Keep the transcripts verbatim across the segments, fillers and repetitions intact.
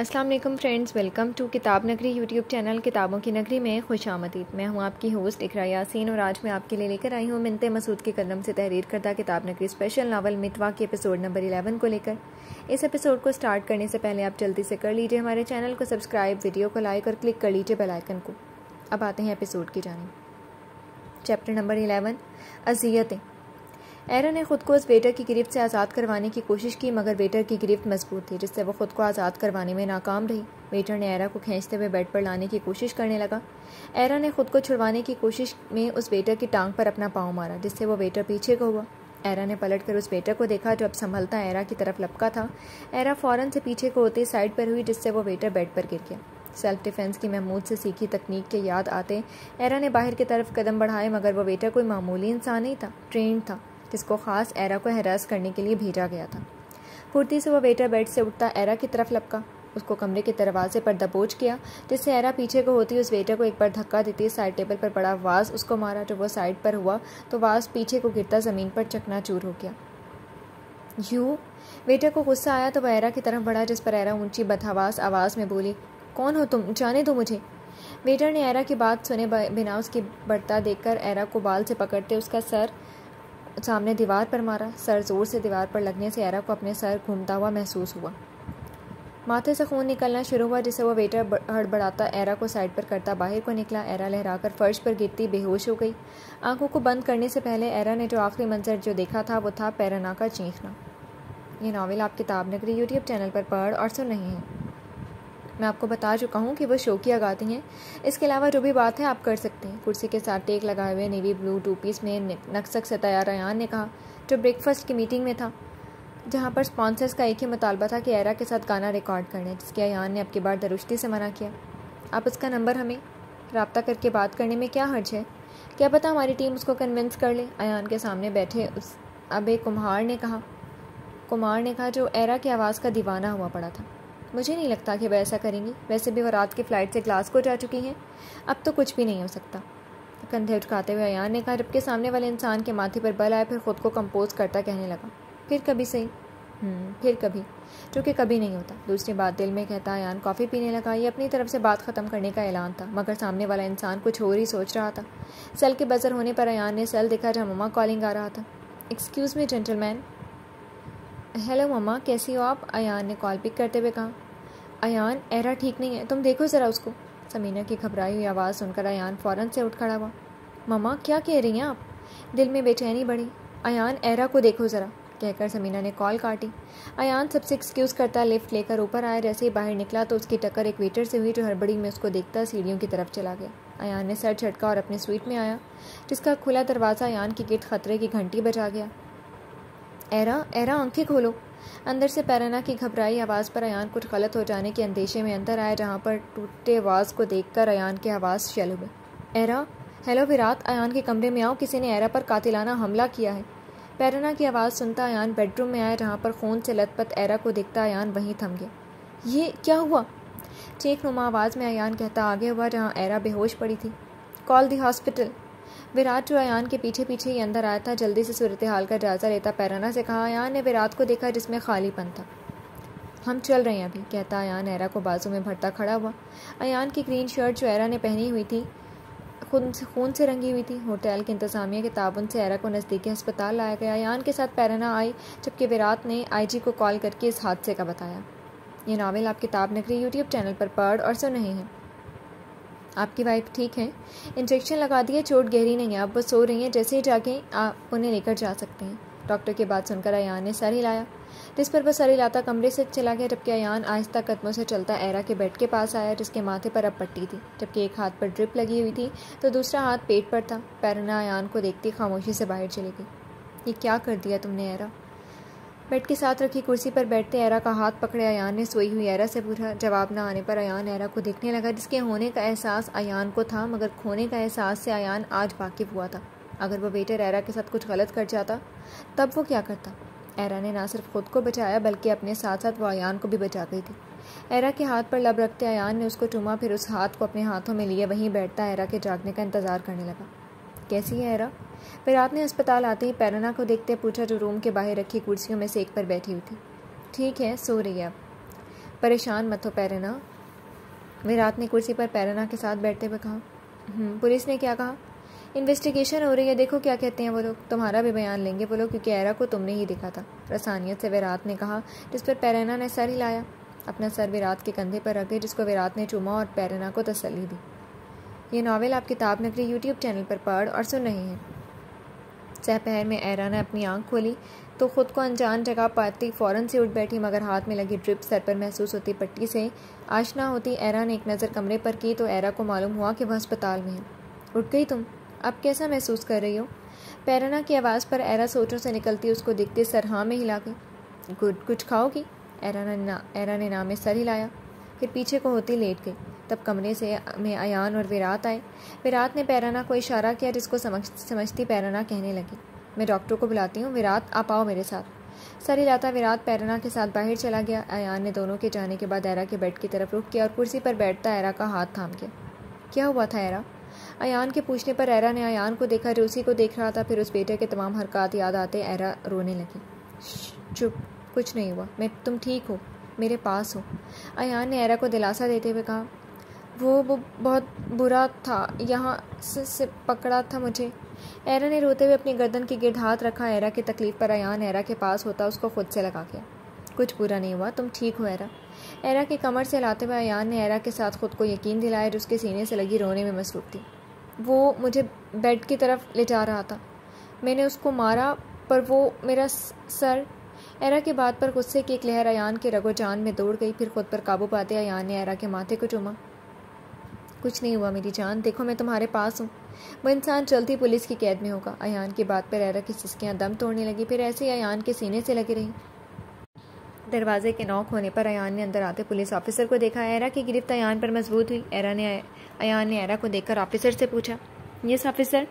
अस्सलाम वालेकुम friends, welcome to किताब नगरी यूट्यूब चैनल किताबों की नगरी में खुश आमदीद। मैं हूँ आपकी होस्ट इकरा यासीन और आज मैं आपके लिए लेकर आई हूँ मिंते मसूद के कलम से तहरीर करदा किताब नगरी स्पेशल नावल मितवा के एपिसोड नंबर इलेवन को लेकर। इस एपिसोड को स्टार्ट करने से पहले आप जल्दी से कर लीजिए हमारे चैनल को सब्सक्राइब, वीडियो को लाइक और क्लिक कर लीजिए बेल आइकन को। अब आते हैं एपिसोड की जानिब। चैप्टर नंबर इलेवन, अजियतें। एरा ने खुद को उस वेटर की गिरफ्त से आज़ाद करवाने की कोशिश की मगर वेटर की गिरफ्त मजबूत थी जिससे वो खुद को आज़ाद करवाने में नाकाम रही। वेटर ने एरा को खींचते हुए बेड पर लाने की कोशिश करने लगा। एरा ने खुद को छुड़वाने की कोशिश में उस वेटर की टांग पर अपना पाँव मारा जिससे वो वेटर पीछे को हुआ। एरा ने पलटकर उस वेटर को देखा जो अब संभलता एरा की तरफ लपका था। एरा फ़ौरन से पीछे को होते साइड पर हुई जिससे वो वेटर बेड पर गिर गया। सेल्फ डिफेंस की महमूद से सीखी तकनीक के याद आते एरा ने बाहर की तरफ कदम बढ़ाए मगर वो वेटर कोई मामूली इंसान नहीं था, ट्रेंड था जिसको ख़ास एरा को हैरास करने के लिए भेजा गया था। फुर्ती से वो वेटर बेड से उठता एरा की तरफ लपका, उसको कमरे के दरवाजे पर दबोच किया जिससे एरा पीछे को होती उस वेटर को एक बार धक्का देती साइड टेबल पर पड़ा वाज उसको मारा। जब वो साइड पर हुआ तो वाज पीछे को गिरता ज़मीन पर चकनाचूर हो गया। यूँ वेटर को गुस्सा आया तो वह एरा की तरफ बढ़ा जिस पर एरा ऊँची बदहवास आवाज़ में बोली, कौन हो तुम, जाने दो मुझे। वेटर ने एरा की बात सुने बिना उसकी बढ़ता देखकर एरा को बाल से पकड़ते उसका सर सामने दीवार पर मारा। सर जोर से दीवार पर लगने से एरा को अपने सर घूमता हुआ महसूस हुआ। माथे से खून निकलना शुरू हुआ जिससे वो वेटर हड़बड़ाता एरा को साइड पर करता बाहर को निकला। एरा लहराकर फर्श पर गिरती बेहोश हो गई। आंखों को बंद करने से पहले एरा ने जो आखिरी मंजर जो देखा था वो था पैरना का चीखना। ये नावल आप किताब नगरी यूट्यूब चैनल पर पढ़ और सुन रहे हैं। मैं आपको बता चुका हूँ कि वो शौकिया गाती हैं। इसके अलावा जो भी बात है आप कर सकते हैं। कुर्सी के साथ टेक लगाए हुए नेवी ब्लू टू पीस में नक्सक सताया रयान ने कहा जो ब्रेकफास्ट की मीटिंग में था, जहाँ पर स्पॉन्सर्स का एक ही मुतालबा था कि एरा के साथ गाना रिकॉर्ड करना है, जिसके अयान ने आपकी बार दरुश्ती से मना किया। आप उसका नंबर हमें रब्ता करके बात करने में क्या हर्ज है, क्या पता हमारी टीम उसको कन्विंस कर ले, अयान के सामने बैठे उस अबे कुम्हार ने कहा कुमार ने कहा जो एरा की आवाज़ का दीवाना हुआ पड़ा था। मुझे नहीं लगता कि वह ऐसा करेंगी, वैसे भी वह रात की फ़्लाइट से ग्लासगो जा चुकी हैं, अब तो कुछ भी नहीं हो सकता। कंधे उठकाते हुए अयान ने कहा जबकि सामने वाले इंसान के माथे पर बल आए। फिर खुद को कंपोज करता कहने लगा, फिर कभी सही, फिर कभी, जो कि कभी नहीं होता। दूसरी बात दिल में कहता अयान कॉफ़ी पीने लगा। ये अपनी तरफ से बात ख़त्म करने का ऐलान था मगर सामने वाला इंसान कुछ और ही सोच रहा था। सेल के बजर होने पर अयान ने सेल देखा जहाँ ममा कॉलिंग आ रहा था। Excuse me gentleman. Hello mama, कैसी हो आप, अयान ने कॉल पिक करते हुए कहा। अयान, एरा ठीक नहीं है, तुम देखो ज़रा उसको। समीना की घबराई हुई आवाज़ सुनकर अयान फ़ौरन से उठ खड़ा हुआ। ममा क्या कह रही हैं आप, दिल में बेचैनी बढ़ी। अयान, एरा को देखो ज़रा, कहकर समीना ने कॉल काटी। अयान सबसे एक्सक्यूज़ करता लिफ्ट लेकर ऊपर आया। जैसे ही बाहर निकला तो उसकी टक्कर एक वेटर से हुई जो हड़बड़ी में उसको देखता सीढ़ियों की तरफ चला गया। अयान ने सर झटका और अपनी स्वीट में आया जिसका खुला दरवाज़ा अयान की गिरद खतरे की घंटी बजा गया। एरा, एरा आंखें खोलो। अंदर से पैराना की घबराई आवाज़ पर अयान कुछ गलत हो जाने के अंदेशे में अंदर आया जहाँ पर टूटे आवाज़ को देखकर अयान के आवाज़ चल हुए। एरा, हेलो विराट, अयान के कमरे में आओ, किसी ने एरा पर कातिलाना हमला किया है। पैराना की आवाज़ सुनता अयान बेडरूम में आया जहाँ पर खून से लथपथ एरा को देखता अयान वहीं थम गया। ये क्या हुआ, चीख नुमा आवाज़ में अयान कहता आगे हुआ जहाँ एरा बेहोश पड़ी थी। कॉल दी हॉस्पिटल। विराट जो अयान के पीछे पीछे ही अंदर आया था जल्दी से सूरत हाल का जायजा लेता पैराना से कहा। अयान ने विराट को देखा जिसमें खालीपन था। हम चल रहे हैं अभी, कहता अयान एरा को बाजू में भरता खड़ा हुआ। अयान की ग्रीन शर्ट जो एरा ने पहनी हुई थी खून से खून से रंगी हुई थी। होटल के इंतजामिया के ताबन से एरा को नज़दीकी अस्पताल लाया गया। अयान के साथ पैराना आई जबकि विराट ने आई जी को कॉल करके इस हादसे का बताया। ये नावल आप किताब नगरी यूट्यूब चैनल पर पढ़ और सुन रहे हैं। आपकी वाइफ ठीक है, इंजेक्शन लगा दिए, चोट गहरी नहीं है, अब वो सो रही हैं, जैसे ही जाके आप उन्हें लेकर जा सकते हैं। डॉक्टर की बात सुनकर अयान ने सर हिलाया जिस पर वह सर हिलाता कमरे से चला गया जबकि अयान आहिस्ता कदमों से चलता एरा के बेड के पास आया जिसके माथे पर अब पट्टी थी जबकि एक हाथ पर ड्रिप लगी हुई थी तो दूसरा हाथ पेट पर था। पैरना अयान को देखती खामोशी से बाहर चली गई। ये क्या कर दिया तुमने एरा, बेड के साथ रखी कुर्सी पर बैठते एरा का हाथ पकड़े अयान ने सोई हुई एरा से पूछा। जवाब न आने पर अयान एरा को देखने लगा जिसके होने का एहसास अयान को था मगर खोने का एहसास से अयान आज वाकिफ हुआ था। अगर वो वेटर एरा के साथ कुछ गलत कर जाता तब वो क्या करता। एरा ने ना सिर्फ खुद को बचाया बल्कि अपने साथ साथ वो अयान को भी बचा गई थी। एरा के हाथ पर लब रखते अयान ने उसको चूमा फिर उस हाथ को अपने हाथों में लिए वहीं बैठता एरा के जागने का इंतज़ार करने लगा। कैसी है एरा, विराट ने अस्पताल आते ही पैरना को देखते पूछा जो रूम के बाहर रखी कुर्सियों में से एक पर बैठी हुई थी। ठीक है, सो रही है अब, परेशान मत हो पैरना, विराट ने कुर्सी पर पैरना के साथ बैठते हुए कहा। पुलिस ने क्या कहा? इन्वेस्टिगेशन हो रही है, देखो क्या कहते हैं वो लोग, तुम्हारा भी बयान लेंगे वो लोग, क्योंकि ऐरा को तुमने ही देखा था, रसानियत से विराट ने कहा, जिस पर पैरना ने सर हिलाया। अपना सर विराट के कंधे पर रखे, जिसको विराट ने चूमा और पैरना को तसल्ली दी। ये नावल आप किताब नगरी यूट्यूब चैनल पर पढ़ और सुन रहे हैं। सहपहर में ऐरा ने अपनी आंख खोली तो ख़ुद को अनजान जगह पाती फ़ौरन से उठ बैठी, मगर हाथ में लगी ड्रिप सर पर महसूस होती पट्टी से आशना होती। ऐरा ने एक नज़र कमरे पर की तो ऐरा को मालूम हुआ कि वह अस्पताल में है। उठ गई तुम? अब कैसा महसूस कर रही हो? पैरना की आवाज़ पर ऐरा सोचों से निकलती उसको देखते सर हाँ में हिला गई। गुड, कुछ खाओगी? ऐरा ने ना ऐरा ने ना में सर हिलाया, फिर पीछे को होती लेट गई। तब कमरे से में आयान और विराट आए। विराट ने पैरना को इशारा किया, जिसको समझ समझती पैरना कहने लगी, मैं डॉक्टर को बुलाती हूँ, विराट आप आओ मेरे साथ। सर हिलाता विराट पैरना के साथ बाहर चला गया। आयान ने दोनों के जाने के बाद ऐरा के बेड की तरफ रुख किया और कुर्सी पर बैठता ऐरा का हाथ थाम गया। क्या हुआ था ऐरा? आयान के पूछने पर ऐरा ने आयान को देखा जो उसी को देख रहा था। फिर उस बेटे के तमाम हरकत याद आते ऐरा रोने लगी। चुप, कुछ नहीं हुआ, मैं तुम ठीक हो, मेरे पास हो, आयान ने ऐरा को दिलासा देते हुए कहा। वो वो बहुत बुरा था, यहाँ से, से पकड़ा था मुझे। ऐरा ने रोते हुए अपनी गर्दन के गिर्द हाथ रखा। ऐरा की तकलीफ पर आयान ऐरा के पास होता उसको खुद से लगा गया। कुछ बुरा नहीं हुआ, तुम ठीक हो ऐरा। ऐरा के कमर से लाते हुए आयान ने ऐरा के साथ खुद को यकीन दिलाया, जो उसके सीने से लगी रोने में मसरूफ थी। वो मुझे बेड की तरफ ले जा रहा था, मैंने उसको मारा, पर वो मेरा सर। ऐरा की बात पर गुस्से की एक लहर आयान के रगोजान में दौड़ गई। फिर खुद पर काबू पाते आयान ने ऐरा के माथे को चूमा। कुछ नहीं हुआ मेरी जान, देखो मैं तुम्हारे पास हूँ। वो इंसान जल्दी पुलिस की कैद में होगा। आयान की बात पर ऐरा की सिसकियाँ दम तोड़ने लगी, फिर ऐसे ही आयान के सीने से लगी रही। दरवाजे के नॉक होने पर आयान ने अंदर आते पुलिस ऑफिसर को देखा। ऐरा की गिरफ्त आयान पर मजबूत हुई। ऐरा ने आयान ने ऐरा को देखकर ऑफिसर से पूछा। यस ऑफिसर,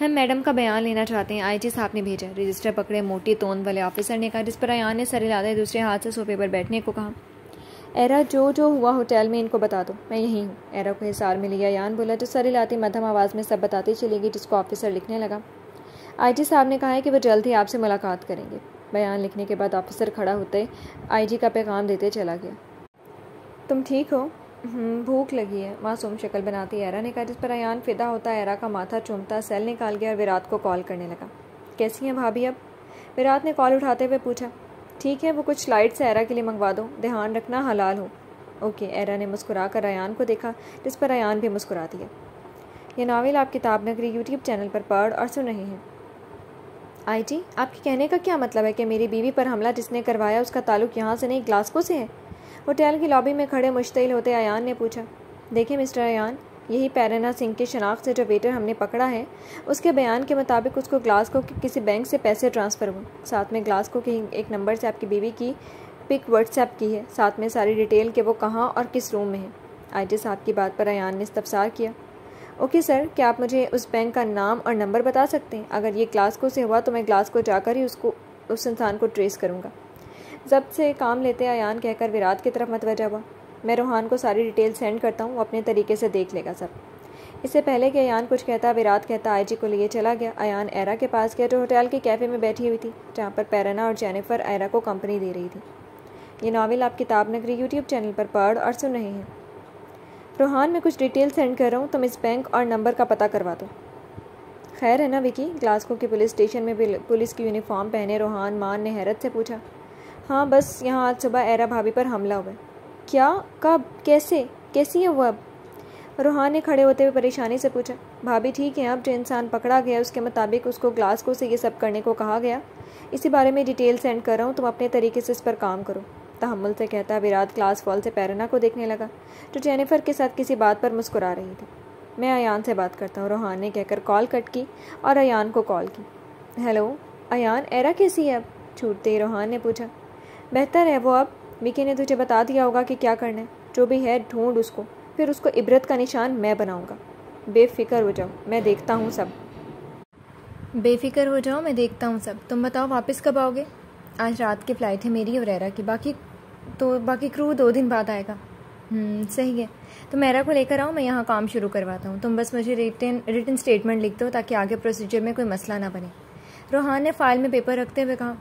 हम मैडम का बयान लेना चाहते हैं, आईजी साहब ने भेजा, रजिस्टर पकड़े मोटी तोंद वाले ऑफिसर ने कहा, जिस पर आयान ने सर हिलाते दूसरे हाथ से सोफे पर बैठने को कहा। ऐरा जो जो हुआ होटल में इनको बता दो, मैं यहीं हूँ, ऐरा को हिसार में लिया आयान बोला, जो सर हिलाती मध्यम आवाज़ में सब बताती चली गई, जिसको ऑफिसर लिखने लगा। आईजी साहब ने कहा है कि वो जल्द ही आपसे मुलाकात करेंगे। बयान लिखने के बाद ऑफिसर खड़ा होते आईजी का पैगाम देते चला गया। तुम ठीक हो? भूख लगी है, मासूम शक्ल बनाती ऐरा ने कहा, जिस पर आयान फिदा होता ऐरा का माथा चूमता सेल निकाल गया और विराट को कॉल करने लगा। कैसी हैं भाभी अब? विराट ने कॉल उठाते हुए पूछा। ठीक है, वो कुछ लाइट्स ऐरा के लिए मंगवा दो, ध्यान रखना हलाल हो। ओके, ऐरा ने मुस्कुरा कर आयान को देखा, जिस पर आयान भी मुस्कुरा दिया। यह नावल आप किताब नगरी यूट्यूब चैनल पर पढ़ और सुन रहे हैं। आई जी, आपके कहने का क्या मतलब है कि मेरी बीवी पर हमला जिसने करवाया उसका ताल्लुक यहाँ से नहीं ग्लासगो से है? होटल की लॉबी में खड़े मुश्तिल होते आयान ने पूछा। देखिए मिस्टर आयान, यही पैरना सिंह की शनाख्त से जो वेटर हमने पकड़ा है, उसके बयान के मुताबिक उसको ग्लासगो के किसी बैंक से पैसे ट्रांसफ़र हुए। साथ में ग्लासगो के एक नंबर से आपकी बीवी की पिक व्हाट्सएप की है, साथ में सारी डिटेल के वो कहाँ और किस रूम में है। आई जी साहब की बात पर आयान ने इस्तफसार किया। ओके सर, क्या आप मुझे उस बैंक का नाम और नंबर बता सकते हैं? अगर ये ग्लासगो से हुआ तो मैं ग्लासगो जाकर ही उसको उस इंसान को ट्रेस करूँगा। जब्त से काम लेते आयान कहकर विराट की तरफ मतवजा हुआ। मैं रोहान को सारी डिटेल सेंड करता हूँ, वो अपने तरीके से देख लेगा सब। इससे पहले कि आयान कुछ कहता विराट कहता आईजी को लिए चला गया। आयान ऐरा के पास गया जो होटल के कैफ़े में बैठी हुई थी, जहाँ पर पैरना और जेनिफर ऐरा को कंपनी दे रही थी। ये नावल आप किताब नगरी यूट्यूब चैनल पर पढ़ और सुन रहे हैं। रोहान में कुछ डिटेल सेंड कर रहा हूँ, तुम इस बैंक और नंबर का पता करवा दो। खैर है ना विकी? ग्लासगो के पुलिस स्टेशन में पुलिस की यूनिफॉर्म पहने रोहान मान ने हैरत से पूछा। हाँ बस, यहाँ आज सुबह ऐरा भाभी पर हमला हुआ। क्या? कब? कैसे? कैसी है वो अब? रोहान ने खड़े होते हुए परेशानी से पूछा। भाभी ठीक है अब, जो इंसान पकड़ा गया उसके मुताबिक उसको ग्लासगो से ये सब करने को कहा गया, इसी बारे में डिटेल सेंड कर रहा हूँ, तुम अपने तरीके से इस पर काम करो। तहम्मुल से कहता विराट ग्लास वॉल से पैरना को देखने लगा जो जेनिफर के साथ किसी बात पर मुस्कुरा रही थी। मैं आयान से बात करता हूँ, रोहान ने कहकर कॉल कट की और आयान को कॉल की। हेलो आयान, ऐरा कैसी है अब? छूटते ही रोहान ने पूछा। बेहतर है वो अब, विकी ने तुझे बता दिया होगा कि क्या करना है, जो भी है ढूंढ उसको, फिर उसको इबरत का निशान मैं बनाऊँगा। बेफिक्र हो जाओ, मैं देखता हूँ सब। बेफिक्र हो जाओ, मैं देखता हूँ सब। तुम बताओ वापस कब आओगे? आज रात की फ़्लाइट है मेरी और ऐरा की, बाकी तो बाकी क्रू दो दिन बाद आएगा। सही है, तो ऐरा को लेकर आओ, मैं यहाँ काम शुरू करवाता हूँ, तुम बस मुझे रिटन रिटन स्टेटमेंट लिख दो ताकि आगे प्रोसीजर में कोई मसला ना बने। रोहान ने फाइल में पेपर रखते हुए कहा।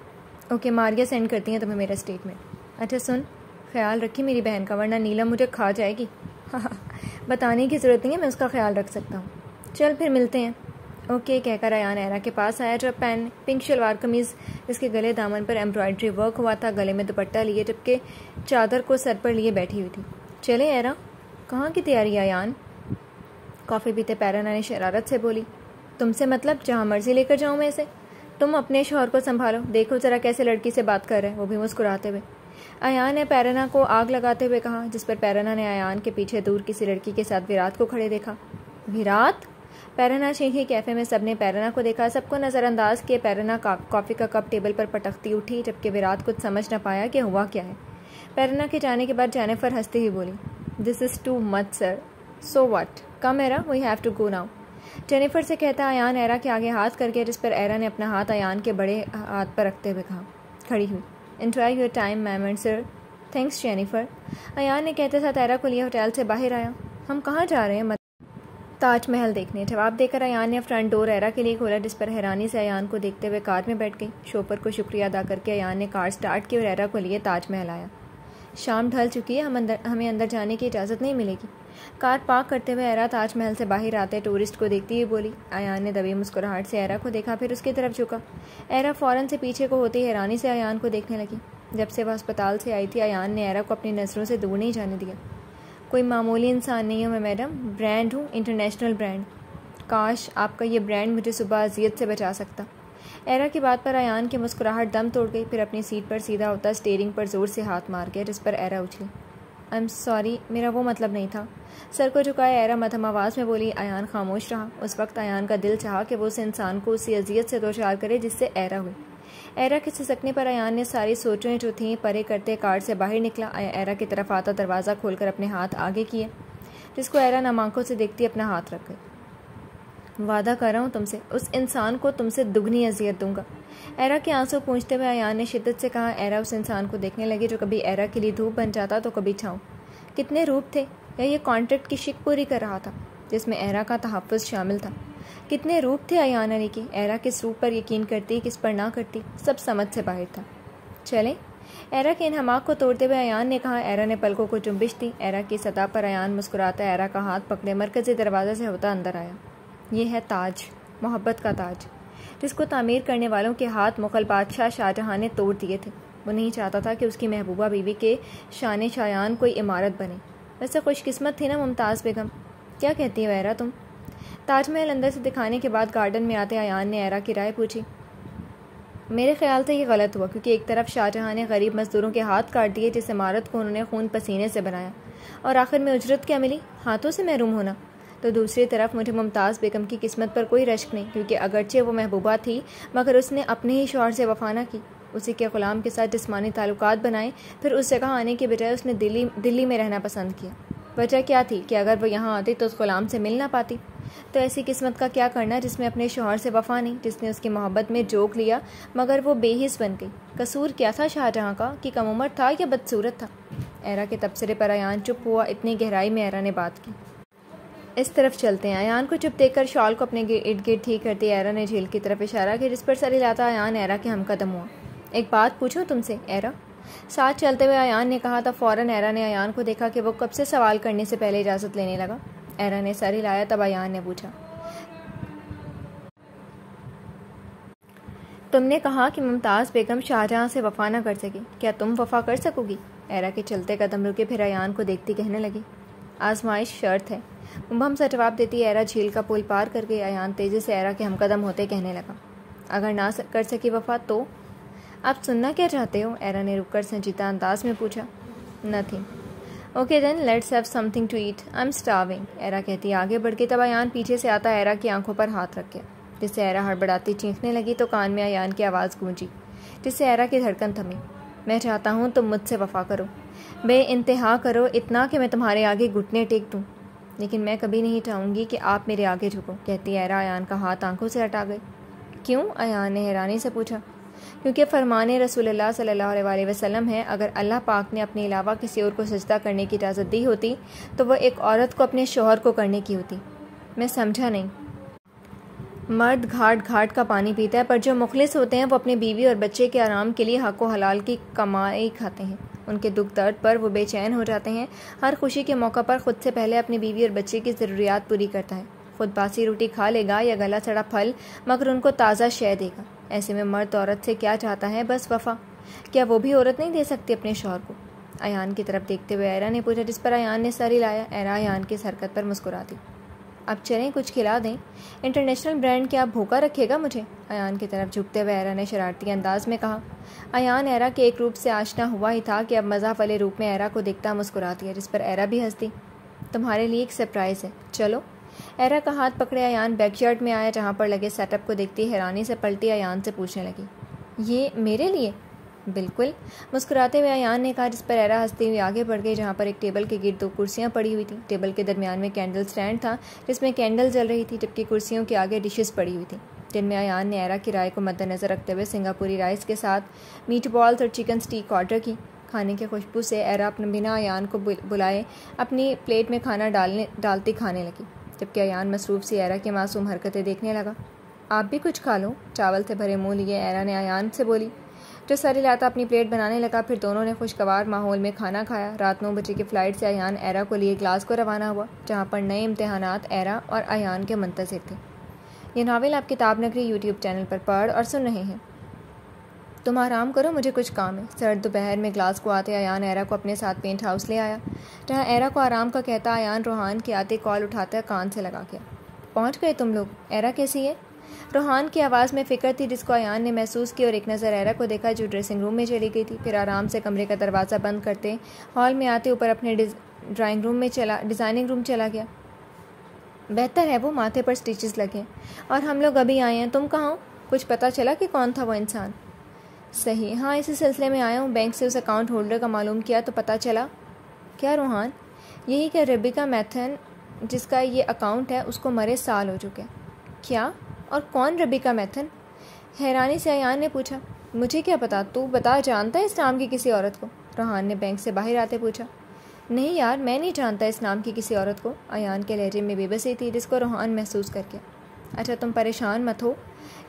ओके मारिया सेंड करती हैं तुम्हें मेरा स्टेटमेंट। अच्छा सुन, ख्याल रखी मेरी बहन का, वरना नीला मुझे खा जाएगी। हाँ, बताने की ज़रूरत नहीं है, मैं उसका ख्याल रख सकता हूँ। चल फिर मिलते हैं। ओके कहकर आयान ऐरा के पास आया। जब पैन पिंक शलवार कमीज़, इसके गले दामन पर एम्ब्रॉयड्री वर्क हुआ था, गले में दुपट्टा लिए जबकि चादर को सर पर लिए बैठी हुई थी। चले ऐरा। कहाँ की तैयारी आयान? कॉफ़ी पीते पैराना ने शरारत से बोली। तुमसे मतलब? जहाँ मर्जी लेकर जाऊँ मैं इसे। तुम अपने शौहर को संभालो। देखो ज़रा कैसे लड़की से बात कर रहे हैं, वो भी मुस्कुराते हुए। आयान ने पैराना को आग लगाते हुए कहा, जिस पर पैराना ने आयान के पीछे दूर किसी लड़की के साथ विराट को खड़े देखा। विराट? पैराना शेखी कैफ़े में सबने पैराना को देखा। सबको नज़रअंदाज किए पैराना कॉफ़ी का कप टेबल पर पटकती उठी, जबकि विराट कुछ समझ न पाया कि हुआ क्या है। पैराना के जाने के बाद जेनिफर हंसती हुई बोली, this is too much sir. So what, come Aira, we have to go now. Jennifer से कहता आयान ऐरा के आगे हाथ करके, जिस पर ऐरा ने अपना हाथ आयान के बड़े हाथ पर रखते हुए कहा, खड़ी हुई। Enjoy your time ma'am and sir. Thanks Jennifer. Ayaan ने कहते साथ ऐरा को लिए होटल से बाहर आया। हम कहाँ जा रहे हैं? ताजमहल देखने, जवाब देकर आयान ने फ्रंट डोर ऐरा के लिए खोला, जिस पर हैरानी से आयान को देखते हुए कार में बैठ गई। शोपर को शुक्रिया अदा करके आयान ने कार स्टार्ट की और ऐरा को लिए ताजमहल आया। शाम ढल चुकी है, हम अंदर हमें अंदर जाने की इजाज़त नहीं मिलेगी। कार पार्क करते हुए ऐरा ताजमहल से बाहर आते टूरिस्ट को देखती हुई बोली। आयान ने दबी मुस्कुराहट से ऐरा को देखा, फिर उसकी तरफ झुका। ऐरा फ़ौरन से पीछे को होती हैरानी से आयान को देखने लगी। जब से वह अस्पताल से आई थी, आयान ने ऐरा को अपनी नज़रों से दूर नहीं जाने दिया। कोई मामूली इंसान नहीं हूँ मैं मैडम, ब्रांड हूँ, इंटरनेशनल ब्रांड। काश आपका ये ब्रांड मुझे सुबह अजियत से बचा सकता। ऐरा की बात पर आयान की मुस्कुराहट दम तोड़ गई, फिर अपनी सीट पर सीधा होता स्टीयरिंग पर ज़ोर से हाथ मार गया, जिस पर ऐरा उछली। आई एम सॉरी, मेरा वो मतलब नहीं था। सर को झुकाया ऐरा मध्यम आवाज़ में बोली। आयान खामोश रहा। उस वक्त आयान का दिल चाहा कि वो उस इंसान को उसी अजियत से दोचार करे जिससे ऐरा हुई। ऐरा के सिसकने पर आयान ने सारी सोचें जो थीं परे करते कार से बाहर निकला। ऐरा की तरफ आता दरवाज़ा खोलकर अपने हाथ आगे किए, जिसको ऐरा नम आंखों से देखती अपना हाथ रख गई। वादा कर रहा हूँ तुमसे, उस इंसान को तुमसे दुगनी अजियत दूंगा। ऐरा के आंसू पूंछते हुए आयान ने शिद्दत से कहा। ऐरा उस इंसान को देखने लगी जो कभी ऐरा के लिए धूप बन जाता तो कभी छाँव। कितने रूप थे, या ये कॉन्ट्रैक्ट की शिक पूरी कर रहा था जिसमें ऐरा का तहफ़्फ़ुज़ शामिल था। कितने रूप थे आयान अली के, ऐरा किस रूप पर यकीन करती, किस पर ना करती, सब समझ से बाहर था। चलें, ऐरा के इन हमाक को तोड़ते हुए आयान ने कहा। ऐरा ने पलकों को जुम्बिश दी। ऐरा की सतह पर आयान मुस्कुराता ऐरा का हाथ पकड़े मरकज़ी दरवाज़े से होता अंदर आया। ये है ताज, मोहब्बत का ताज, जिसको तामीर करने वालों के हाथ मुग़ल बादशाह शाहजहाँ ने तोड़ दिए थे। वो नहीं चाहता था कि उसकी महबूबा बीवी के शान शायान कोई इमारत बने। वैसे खुशकिस्मत थी ना मुमताज़ बेगम। क्या कहती हो ऐरा तुम? ताजमहल अंदर से दिखाने के बाद गार्डन में आते आयान ने ऐरा की राय पूछी। मेरे ख्याल से ये गलत हुआ, क्योंकि एक तरफ शाहजहाँ ने गरीब मजदूरों के हाथ काट दिए जिस इमारत को उन्होंने खून पसीने से बनाया, और आखिर में उजरत क्या मिली, हाथों से महरूम होना। तो दूसरी तरफ मुझे मुमताज़ बेगम की किस्मत पर कोई रश्क नहीं, क्योंकि अगरचे वो महबूबा थी मगर उसने अपने ही शौहर से वफाना की, उसी के ग़ुलाम के साथ जिस्मानी ताल्लुकात बनाए, फिर उस जगह आने के बजाय उसने दिल्ली दिल्ली में रहना पसंद किया। वजह क्या थी कि अगर वो यहाँ आती तो उस ग़ुलाम से मिल ना पाती। तो ऐसी किस्मत का क्या करना जिसमें अपने शौहर से वफा नहीं, जिसने उसकी मोहब्बत में जोक लिया मगर वो बेहिस बन गई। कसूर क्या था शाहजहाँ का, कि कम उम्र था या बदसूरत था? ऐरा के तबसरे पर आयान चुप हुआ। इतनी गहराई में ऐरा ने बात की। इस तरफ चलते हैं। आयान को चुप देखकर शॉल को अपने इर्द गिर्द ठीक करती ऐरा ने झील की तरफ इशारा किया, जिस पर सर हिलाता आयान ऐरा के हमकदम हुआ। एक बात पूछूँ तुमसे ऐरा? साथ चलते हुए आयान ने कहा था। फ़ौरन ऐरा ने आयान को देखा कि वो कब से सवाल करने से पहले इजाज़त लेने लगा। ऐरा ने सर हिलाया, तब आयान ने पूछा, तुमने कहा कि मुमताज़ बेगम शाहजहाँ से वफा ना कर सकी, क्या तुम वफा कर सकोगी? ऐरा के चलते कदम रुके, फिर आयान को देखती कहने लगी, आजमाइश शर्त है। मुबहम सा जवाब देती ऐरा झील का पुल पार कर गई। आयान तेज़ी से ऐरा के हमकदम होते कहने लगा, अगर ना कर सकी वफा तो आप सुनना क्या चाहते हो? ऐरा ने रुककर संजीदा अंदाज में पूछा। Nothing. Okay then let's have something to eat, I am starving, ऐरा कहती आगे बढ़ गई। तब आयान पीछे से आता ऐरा की आंखों पर हाथ रख गया, जिससे ऐरा हड़बड़ाती चीखने लगी तो कान में आयान की आवाज़ गूंजी, जिससे ऐरा की धड़कन थमी। मैं चाहता हूँ तुम मुझसे वफा करो, बे इंतहा करो, इतना कि मैं तुम्हारे आगे घुटने टेक दूँ, लेकिन मैं कभी नहीं चाहूँगी कि आप मेरे आगे झुको, कहती ऐरा आयान का हाथ आंखों से हटा गई। क्यों? आयान ने हैरानी से पूछा। क्योंकि फरमाने रसूलुल्लाह सल्लल्लाहु अलैहि वसल्लम है, अगर अल्लाह पाक ने अपने अलावा किसी और को सजदा करने की इजाज़त दी होती तो वह एक औरत को अपने शोहर को करने की होती। मैं समझा नहीं। मर्द घाट घाट का पानी पीता है, पर जो मुखलिस होते हैं वो अपने बीवी और बच्चे के आराम के लिए हक़ व हलाल की कमाई खाते हैं। उनके दुख दर्द पर वो बेचैन हो जाते हैं। हर खुशी के मौका पर ख़ुद से पहले अपनी बीवी और बच्चे की ज़रूरियात पूरी करता है। खुद बासी रोटी खा लेगा या गला सड़ा फल, मगर उनको ताज़ा शय देगा। ऐसे में मर्द औरत से क्या चाहता है? बस वफा। क्या वो भी औरत नहीं दे सकती अपने शौहर को? आयान की तरफ देखते हुए ऐरा ने पूछा, जिस पर आयान ने सर हिलाया। ऐरा आयान की इस हरकत पर मुस्कुरा दी। अब चलें, कुछ खिला दें। इंटरनेशनल ब्रांड क्या आप भूखा रखेगा मुझे? आयान की तरफ झुकते हुए ऐरा ने शरारती अंदाज में कहा। आयान ऐरा के एक रूप से आशना हुआ ही था कि अब मज़ा वाले रूप में ऐरा को देखता मुस्कुरा दिया, जिस पर ऐरा भी हंसती। तुम्हारे लिए एक सरप्राइज़ है, चलो। ऐरा का हाथ पकड़े आयान बैकयार्ड में आया, जहाँ पर लगे सेटअप को देखती हैरानी से पलटी आयान से पूछने लगी, ये मेरे लिए? बिल्कुल, मुस्कुराते हुए आयान ने कहा, जिस पर ऐरा हंसती हुई आगे बढ़ गई, जहाँ पर एक टेबल के गिर्द दो कुर्सियाँ पड़ी हुई थी। टेबल के दरमियान में कैंडल स्टैंड था, जिसमें कैंडल जल रही थी, जबकि कुर्सियों के आगे डिशेस पड़ी हुई थी, जिनमें आयान ने ऐरा की राय को मद्देनजर रखते हुए सिंगापुरी राइस के साथ मीट बॉल्स और चिकन स्टीक ऑर्डर की। खाने की खुशबू से ऐरा अपने बिना आयान को बुलाए अपनी प्लेट में खाना डालने डालती खाने लगी, जबकि आयान मसरूफ़ सी ऐरा की मासूम हरकतें देखने लगा। आप भी कुछ खा लो, चावल से भरे मुँह लिए ऐरा ने आयान से बोली, जो सर हिलाता अपनी प्लेट बनाने लगा। फिर दोनों ने खुशगवार माहौल में खाना खाया। रात नौ बजे की फ़्लाइट से आयान ऐरा को लिए ग्लासगो रवाना हुआ, जहां पर नए इम्तहानात ऐरा और आयान के मुंतज़िर थे। यह नावल आप किताब नगरी यूट्यूब चैनल पर पढ़ और सुन रहे हैं। तुम आराम करो, मुझे कुछ काम है। सर्द दोपहर में ग्लासगो आते आयान ऐरा को अपने साथ पेंट हाउस ले आया, जहाँ ऐरा को आराम का कहता आयान रूहान के आते कॉल उठाता कान से लगा गया। पहुँच गए तुम लोग, ऐरा कैसी है? रोहान की आवाज़ में फ़िक्र थी, जिसको आयान ने महसूस की और एक नज़र ऐरा को देखा, जो ड्रेसिंग रूम में चली गई थी। फिर आराम से कमरे का दरवाज़ा बंद करते हॉल में आते ऊपर अपने ड्राइंग रूम में चला डिज़ाइनिंग रूम चला गया। बेहतर है वो, माथे पर स्टिचेस लगे और हम लोग अभी आए हैं। तुम कहाँ हो? कुछ पता चला कि कौन था वो इंसान? सही, हाँ, इसी सिलसिले में आया हूँ। बैंक से उस अकाउंट होल्डर का मालूम किया तो पता चला। क्या रोहान? यही क्या रेबेका मैथन जिसका ये अकाउंट है, उसको मरे साल हो चुके। क्या? और कौन रेबेका मैथन? हैरानी से आयान ने पूछा। मुझे क्या पता, तू बता, जानता है इस नाम की किसी औरत को? रोहान ने बैंक से बाहर आते पूछा। नहीं यार, मैं नहीं जानता इस नाम की किसी औरत को। आयान के लहजे में बेबसी थी, जिसको रोहान महसूस करके। अच्छा तुम परेशान मत हो,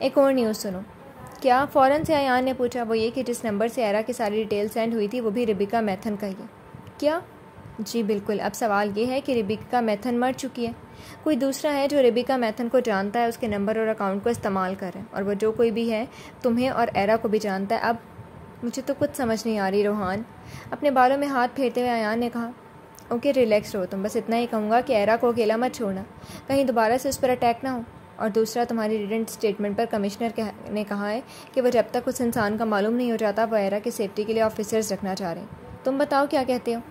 एक और न्यूज़ सुनो। क्या? फ़ौरन से आयान ने पूछा। वो ये कि जिस नंबर से ऐरा की सारी डिटेल सेंड हुई थी, वो भी रेबेका मैथन का ही है। क्या? जी बिल्कुल। अब सवाल ये है कि रेबेका मैथन मर चुकी है, कोई दूसरा है जो रेबेका मैथन को जानता है, उसके नंबर और अकाउंट को इस्तेमाल कर रहे हैं, और वो जो कोई भी है तुम्हें और ऐरा को भी जानता है। अब मुझे तो कुछ समझ नहीं आ रही रोहान, अपने बालों में हाथ फेरते हुए आयान ने कहा। ओके रिलैक्स रहो तुम, बस इतना ही कहूँगा कि ऐरा को अकेला मत छोड़ना, कहीं दोबारा से उस पर अटैक ना हो। और दूसरा, तुम्हारी रिटन स्टेटमेंट पर कमिश्नर ने कहा है कि वह जब तक उस इंसान का मालूम नहीं हो जाता, वह ऐरा की सेफ्टी के लिए ऑफिसर्स रखना चाह रहे हैं। तुम बताओ क्या कहते हो?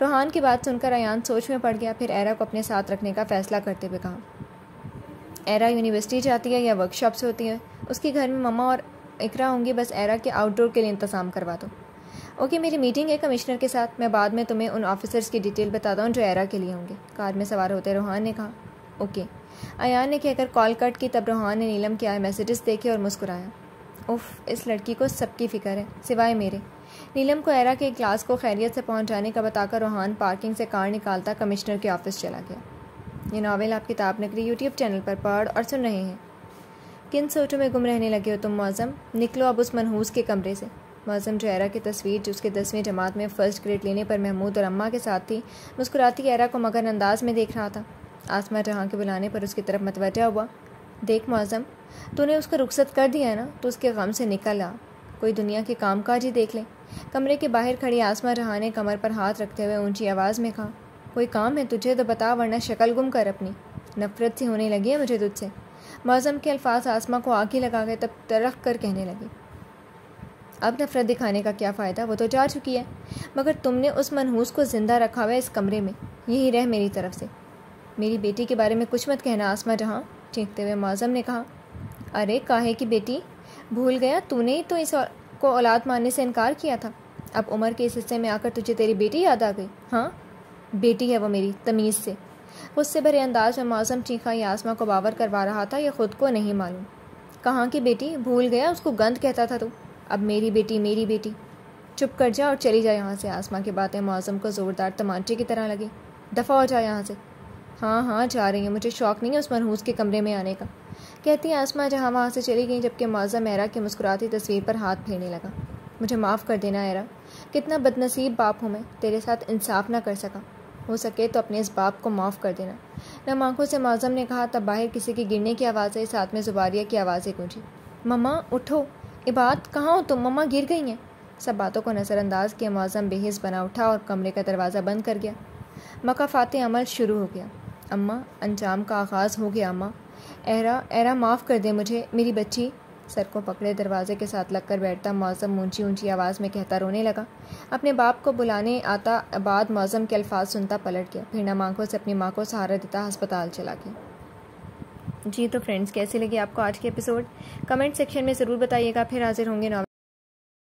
रोहान की बात सुनकर आयान सोच में पड़ गया। फिर ऐरा को अपने साथ रखने का फ़ैसला करते हुए कहा। ऐरा यूनिवर्सिटी जाती है या वर्कशॉप्स होती है? उसके घर में मम्मा और इकरा होंगी, बस ऐरा के आउटडोर के लिए इंतज़ाम करवा दो। ओके, मेरी मीटिंग है कमिश्नर के साथ, मैं बाद में तुम्हें उन ऑफिसर्स की डिटेल बताता हूँ जो ऐरा के लिए होंगे। कार में सवार होते रोहान ने कहा। ओके, आयान ने कहकर कॉल कट की। तब रोहान ने नीलम के आए मैसेजेस देखे और मुस्कुराया। उफ, इस लड़की को सबकी फ़िक्र है सिवाय मेरे। नीलम को ऐरा के क्लास को खैरियत से पहुंच जाने का बताकर रोहान पार्किंग से कार निकालता कमिश्नर के ऑफिस चला गया। ये नावल आप किताब नगरी यूट्यूब चैनल पर पढ़ और सुन रहे हैं। किन सोचों में गुम रहने लगे हो तुम मौज़म? निकलो अब उस मनहूस के कमरे से। मौज़म जो ऐरा की तस्वीर, जो उसके दसवीं जमात में फ़र्स्ट ग्रेड लेने पर महमूद और अम्मा के साथ थी, मुस्कुराती ऐरा को मगन अंदाज़ में देख रहा था। आसमा जहाँ के बुलाने पर उसकी तरफ मतवज्जा हुआ। देख मौज़म, तूने उसको रुखसत कर दिया है ना, तो उसके गम से निकल आ, कोई दुनिया के काम काज ही देख ले। कमरे के बाहर खड़ी आसमा जहाँ ने कमर पर हाथ रखते हुए ऊंची आवाज़ में कहा। कोई काम है तुझे तो बता, वरना शक्ल गुम कर अपनी, नफरत सी होने लगी है मुझे तुझसे। मौज़म के अल्फाज आसमा को आँखें लगा गए। तब तरख कर कहने लगी, अब नफरत दिखाने का क्या फ़ायदा, वो तो जा चुकी है। मगर तुमने उस मनहूस को जिंदा रखा हुआ है इस कमरे में, यही रह मेरी तरफ से। मेरी बेटी के बारे में कुछ मत कहना आसमा जहाँ, चीखते हुए मौज़म ने कहा। अरे काहे की बेटी, भूल गया, तूने ही तो इस को औलाद मानने से इनकार किया था। अब उम्र के इस हिस्से में आकर तुझे तेरी बेटी याद आ गई। हाँ बेटी है वो मेरी, तमीज़ से, उससे भरे अंदाज में मौज़म चीखा। ये आसमा को बावर करवा रहा था, यह ख़ुद को नहीं मालूम। कहाँ की बेटी, भूल गया उसको गंद कहता था तू। अब मेरी बेटी मेरी बेटी, चुप कर जा और चली जा यहाँ से। आसमा की बातें मौज़म को ज़ोरदार तमाचे की तरह लगी। दफ़ा हो जा यहाँ से। हाँ हाँ जा रही है, मुझे शौक़ नहीं है उस मनहूस के कमरे में आने का, कहती आसमा जहाँ वहाँ से चली गई। जबकि मौज़म ऐरा की मुस्कुराती तस्वीर पर हाथ फेरने लगा। मुझे माफ़ कर देना आयरा, कितना बदनसीब बाप हूँ मैं, तेरे साथ इंसाफ ना कर सका। हो सके तो अपने इस बाप को माफ़ कर देना। नम आँखों से माज़म ने कहा तब बाहर किसी के गिरने की आवाज़ें साथ में जुबारिया की आवाज़ें गूंजी। ममा उठो, इबाद कहाँ हो तुम, ममा गिर गई हैं। सब बातों को नज़रअंदाज किया माज़म बेहिस बना उठा और कमरे का दरवाज़ा बंद कर गया। मकाफात अमल शुरू हो गया। अम्मा, अंजाम का आगाज़ हो गया। अम्मा, एरा एरा माफ़ कर दे मुझे, मेरी बच्ची। सर को पकड़े दरवाजे के साथ लगकर बैठता मौज़म ऊंची ऊंची आवाज़ में कहता रोने लगा। अपने बाप को बुलाने आता बाद मौज़म के अल्फाज सुनता पलट गया, फिर नम आँखों से अपनी माँ को सहारा देता अस्पताल चला गया। जी तो फ्रेंड्स, कैसी लगी आपको आज के एपिसोड? कमेंट सेक्शन में ज़रूर बताइएगा। फिर हाजिर होंगे नॉवल